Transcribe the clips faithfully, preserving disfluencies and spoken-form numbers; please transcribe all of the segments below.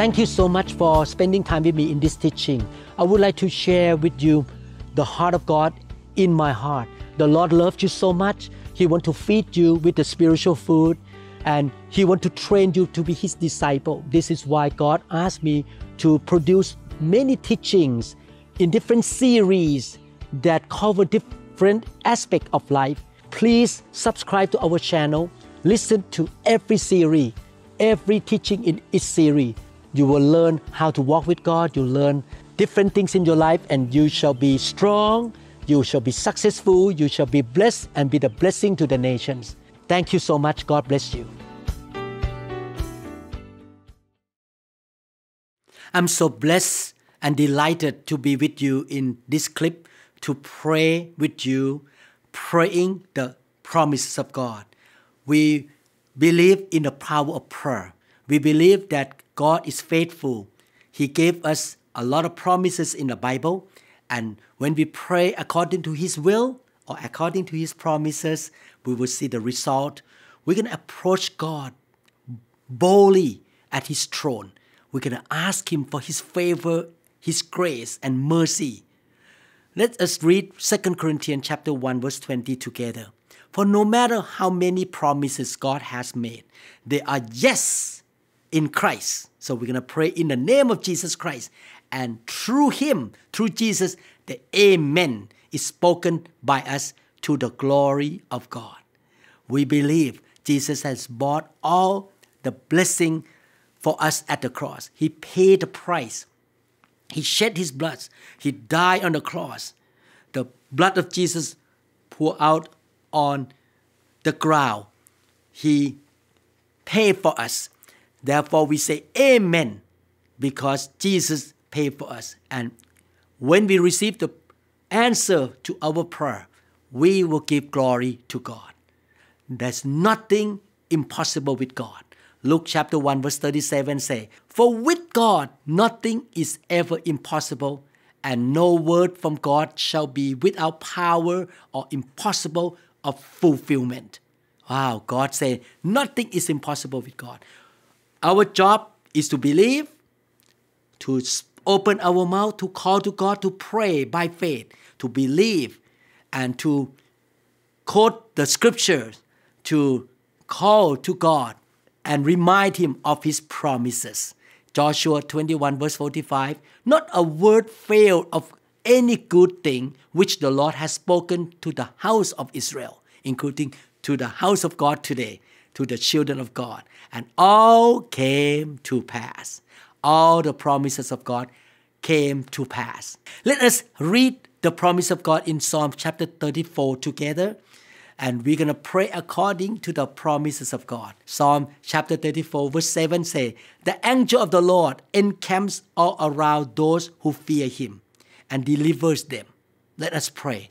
Thank you so much for spending time with me in this teaching. I would like to share with you the heart of God in my heart. The Lord loves you so much. He wants to feed you with the spiritual food, and He wants to train you to be His disciple. This is why God asked me to produce many teachings in different series that cover different aspects of life. Please subscribe to our channel. Listen to every series, every teaching in each series. You will learn how to walk with God. You'll learn different things in your life, and you shall be strong. You shall be successful. You shall be blessed and be the blessing to the nations. Thank you so much. God bless you. I'm so blessed and delighted to be with you in this clip to pray with you, praying the promises of God. We believe in the power of prayer. We believe that God is faithful. He gave us a lot of promises in the Bible, and when we pray according to His will or according to His promises, we will see the result. We can approach God boldly at His throne. We can ask Him for His favor, His grace, and mercy. Let us read Second Corinthians chapter one, verse twenty together. For no matter how many promises God has made, they are yes in Christ. So we're going to pray in the name of Jesus Christ. And through Him, through Jesus, the Amen is spoken by us to the glory of God. We believe Jesus has bought all the blessing for us at the cross. He paid the price. He shed His blood. He died on the cross. The blood of Jesus poured out on the ground. He paid for us. Therefore, we say Amen, because Jesus paid for us. And when we receive the answer to our prayer, we will give glory to God. There's nothing impossible with God. Luke chapter one verse thirty-seven says, for with God nothing is ever impossible, and no word from God shall be without power or impossible of fulfillment. Wow, God said nothing is impossible with God. Our job is to believe, to open our mouth, to call to God, to pray by faith, to believe, and to quote the scriptures, to call to God and remind Him of His promises. Joshua twenty-one verse forty-five, not a word failed of any good thing which the Lord has spoken to the house of Israel, including to the house of God today, to the children of God. And all came to pass. All the promises of God came to pass. Let us read the promise of God in Psalm chapter thirty-four together. And we're going to pray according to the promises of God. Psalm chapter thirty-four verse seven says, the angel of the Lord encamps all around those who fear Him and delivers them. Let us pray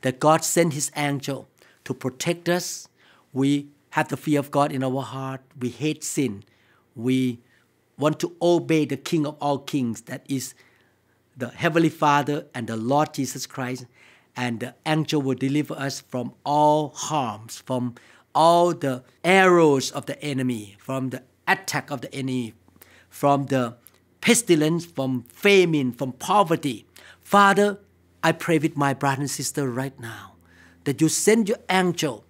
that God send His angel to protect us. We have the fear of God in our heart. We hate sin. We want to obey the King of all kings, that is the Heavenly Father and the Lord Jesus Christ. And the angel will deliver us from all harms, from all the arrows of the enemy, from the attack of the enemy, from the pestilence, from famine, from poverty. Father, I pray with my brother and sister right now that You send Your angel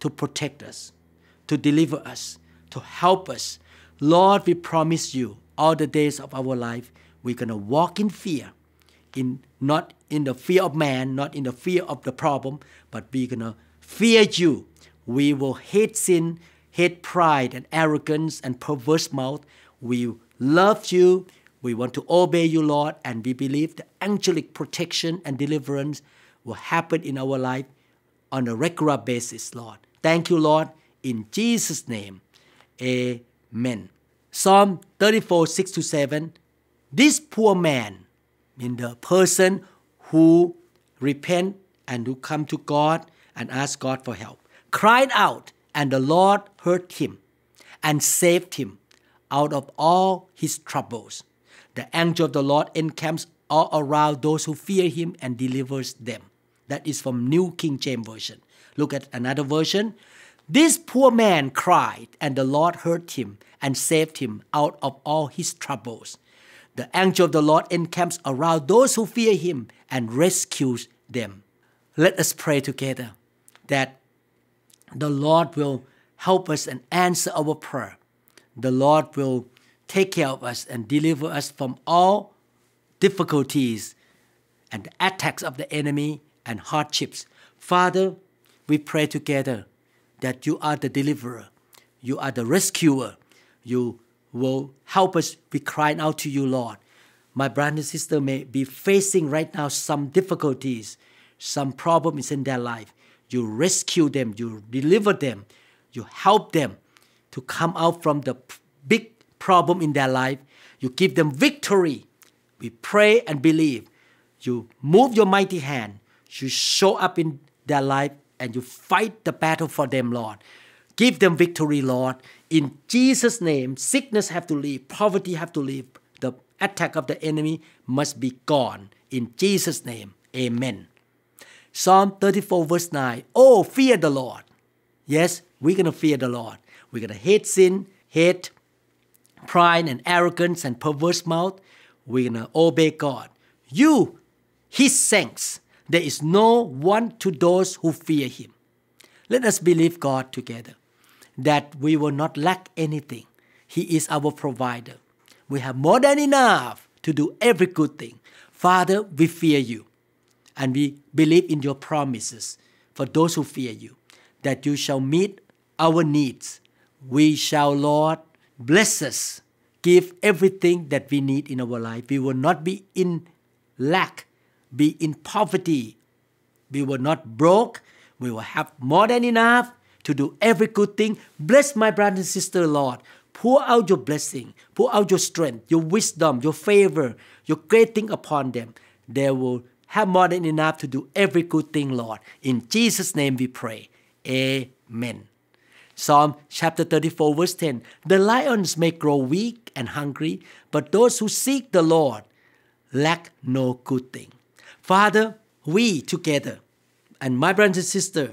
to protect us, to deliver us, to help us. Lord, we promise You all the days of our life we're going to walk in fear, in not in the fear of man, not in the fear of the problem, but we're going to fear You. We will hate sin, hate pride and arrogance and perverse mouth. We love You. We want to obey You, Lord, and we believe the angelic protection and deliverance will happen in our life on a regular basis, Lord. Thank You, Lord, in Jesus' name. Amen. Psalm thirty-four, six to seven, this poor man, in the person who repent and who come to God and ask God for help, cried out, and the Lord heard him and saved him out of all his troubles. The angel of the Lord encamps all around those who fear Him and delivers them. That is from New King James Version. Look at another version. This poor man cried, and the Lord heard him and saved him out of all his troubles. The angel of the Lord encamps around those who fear him and rescues them. Let us pray together that the Lord will help us and answer our prayer. The Lord will take care of us and deliver us from all difficulties and the attacks of the enemy and hardships. Father, we pray together that you are the deliverer, you are the rescuer, you will help us. We cry out to you, Lord. My brother and sister may be facing right now some difficulties, some problems in their life. You rescue them, you deliver them, you help them to come out from the big problem in their life. You give them victory. We pray and believe. You move your mighty hand. You show up in their life and you fight the battle for them, Lord. Give them victory, Lord. In Jesus' name, sickness have to leave, poverty have to leave, the attack of the enemy must be gone. In Jesus' name, amen. Psalm thirty-four verse nine, oh, fear the Lord. Yes, we're going to fear the Lord. We're going to hate sin, hate pride and arrogance and perverse mouth. We're going to obey God. You, his saints, there is no want to those who fear him. Let us believe God together, that we will not lack anything. He is our provider. We have more than enough to do every good thing. Father, we fear you, and we believe in your promises for those who fear you, that you shall meet our needs. We shall, Lord, bless us, give everything that we need in our life. We will not be in lack, be in poverty. We will not broke. We will have more than enough to do every good thing. Bless my brother and sister, Lord. Pour out your blessing. Pour out your strength, your wisdom, your favor, your great thing upon them. They will have more than enough to do every good thing, Lord. In Jesus' name we pray. Amen. Psalm chapter thirty-four verse ten. The lions may grow weak and hungry, but those who seek the Lord lack no good thing. Father, we together, and my brothers and sisters,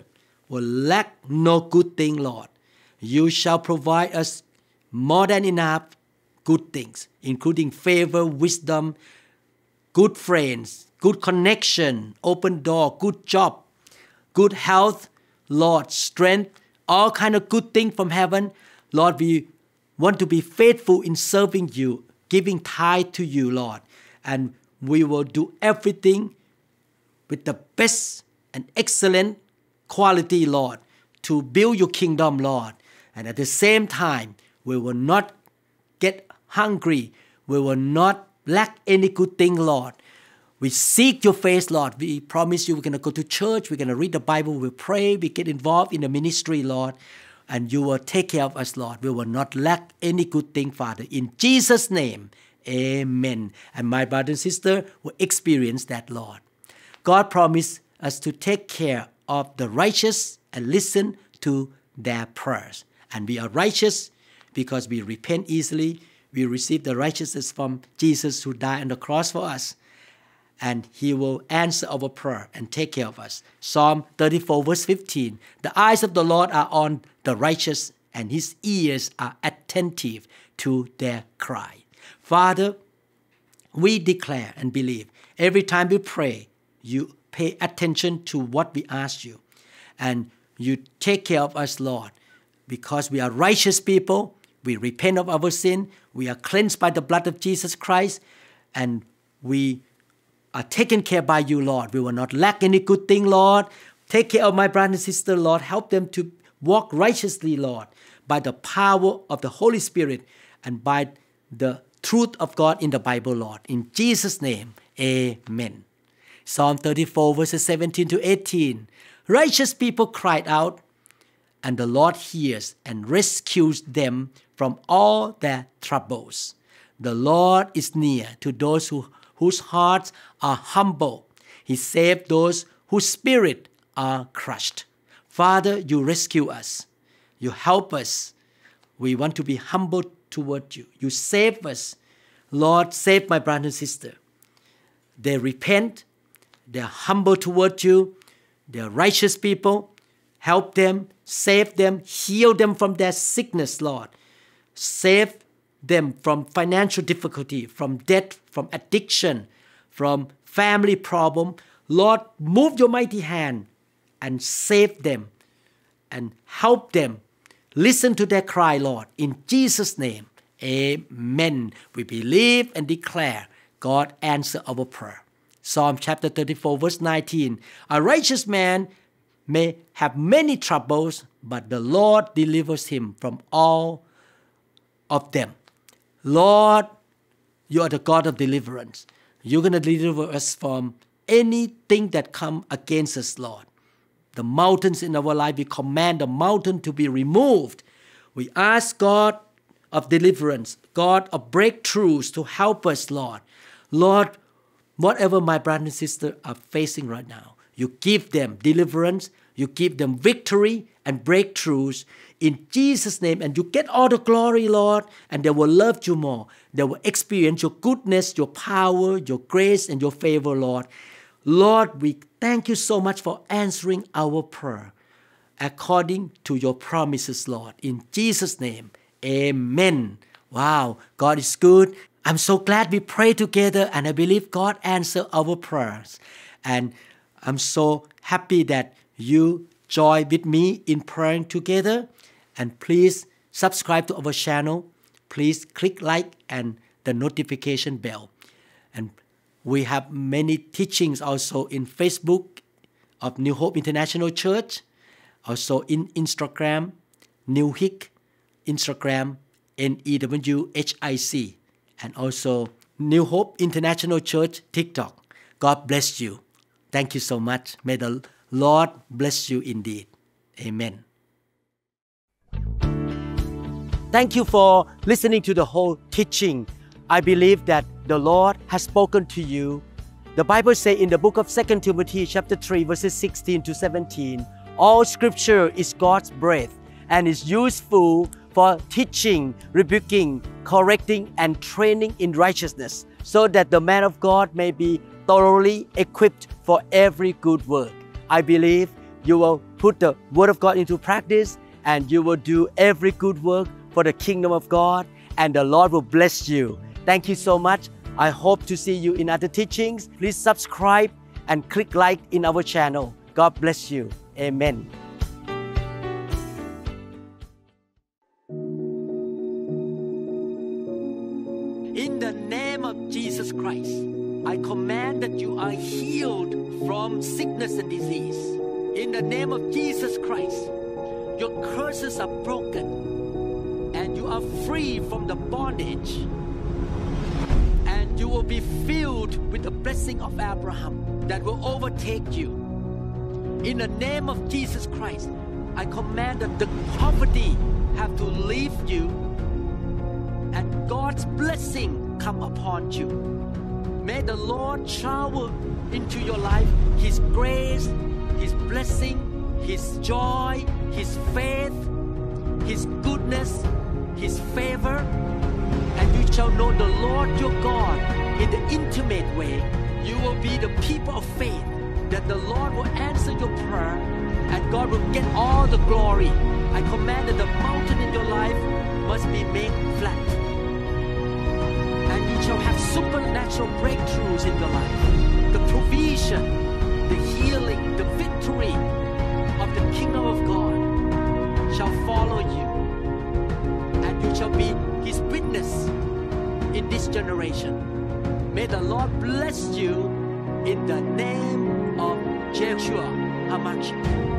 will lack no good thing, Lord. You shall provide us more than enough good things, including favor, wisdom, good friends, good connection, open door, good job, good health, Lord, strength, all kind of good things from heaven. Lord, we want to be faithful in serving you, giving tithe to you, Lord, and we will do everything with the best and excellent quality, Lord, to build your kingdom, Lord. And at the same time, we will not get hungry. We will not lack any good thing, Lord. We seek your face, Lord. We promise you we're going to go to church. We're going to read the Bible. We'll pray. We get involved in the ministry, Lord. And you will take care of us, Lord. We will not lack any good thing, Father. In Jesus' name, amen. And my brother and sister will experience that, Lord. God promised us to take care of the righteous and listen to their prayers. And we are righteous because we repent easily. We receive the righteousness from Jesus who died on the cross for us. And he will answer our prayer and take care of us. Psalm thirty-four verse fifteen. The eyes of the Lord are on the righteous, and his ears are attentive to their cry. Father, we declare and believe every time we pray, you pay attention to what we ask you, and you take care of us, Lord, because we are righteous people. We repent of our sin. We are cleansed by the blood of Jesus Christ, and we are taken care by you, Lord. We will not lack any good thing, Lord. Take care of my brother and sister, Lord. Help them to walk righteously, Lord, by the power of the Holy Spirit and by the truth of God in the Bible, Lord. In Jesus' name, amen. Psalm thirty-four verses seventeen to eighteen. Righteous people cried out, and the Lord hears and rescues them from all their troubles. The Lord is near to those who, whose hearts are humble. He saved those whose spirit are crushed. Father, you rescue us. You help us. We want to be humble toward you. You save us. Lord, save my brother and sister. They repent. They are humble toward you. They are righteous people. Help them, save them, heal them from their sickness, Lord. Save them from financial difficulty, from debt, from addiction, from family problem. Lord, move your mighty hand and save them and help them. Listen to their cry, Lord. In Jesus' name, amen. We believe and declare God answer our prayer. Psalm chapter thirty-four, verse nineteen. A righteous man may have many troubles, but the Lord delivers him from all of them. Lord, you are the God of deliverance. You're going to deliver us from anything that comes against us, Lord. The mountains in our life, we command the mountain to be removed. We ask God of deliverance, God of breakthroughs to help us, Lord. Lord, whatever my brothers and sisters are facing right now, you give them deliverance, you give them victory and breakthroughs in Jesus' name, and you get all the glory, Lord, and they will love you more. They will experience your goodness, your power, your grace, and your favor, Lord. Lord, we thank you so much for answering our prayer according to your promises, Lord. In Jesus' name, amen. Wow, God is good. I'm so glad we prayed together, and I believe God answered our prayers. And I'm so happy that you join with me in praying together. And please subscribe to our channel. Please click like and the notification bell. And we have many teachings also in Facebook of New Hope International Church, also in Instagram, Newhic, Instagram, N E W H I C, and also New Hope International Church, TikTok. God bless you. Thank you so much. May the Lord bless you indeed. Amen. Thank you for listening to the whole teaching. I believe that the Lord has spoken to you. The Bible says in the book of Second Timothy chapter three, verses sixteen to seventeen, all scripture is God's breath and is useful for teaching, rebuking, correcting, and training in righteousness, so that the man of God may be thoroughly equipped for every good work. I believe you will put the Word of God into practice, and you will do every good work for the kingdom of God, and the Lord will bless you. Thank you so much. I hope to see you in other teachings. Please subscribe and click like in our channel. God bless you. Amen. In the name of Jesus Christ, I command that you are healed from sickness and disease. In the name of Jesus Christ, your curses are broken and you are free from the bondage. And you will be filled with the blessing of Abraham that will overtake you. In the name of Jesus Christ, I command that the poverty have to leave you and God's blessing come upon you. May the Lord shower into your life His grace, His blessing, His joy, His faith, His goodness, His favor, and you shall know the Lord your God in the intimate way. You will be the people of faith, that the Lord will answer your prayer and God will get all the glory. I command that the mountain in your life must be made flat. And you shall have supernatural breakthroughs in your life. The provision, the healing, the victory of the kingdom of God shall follow you. And you shall be His witness in this generation. May the Lord bless you in the name of Jehoshua Hamachi.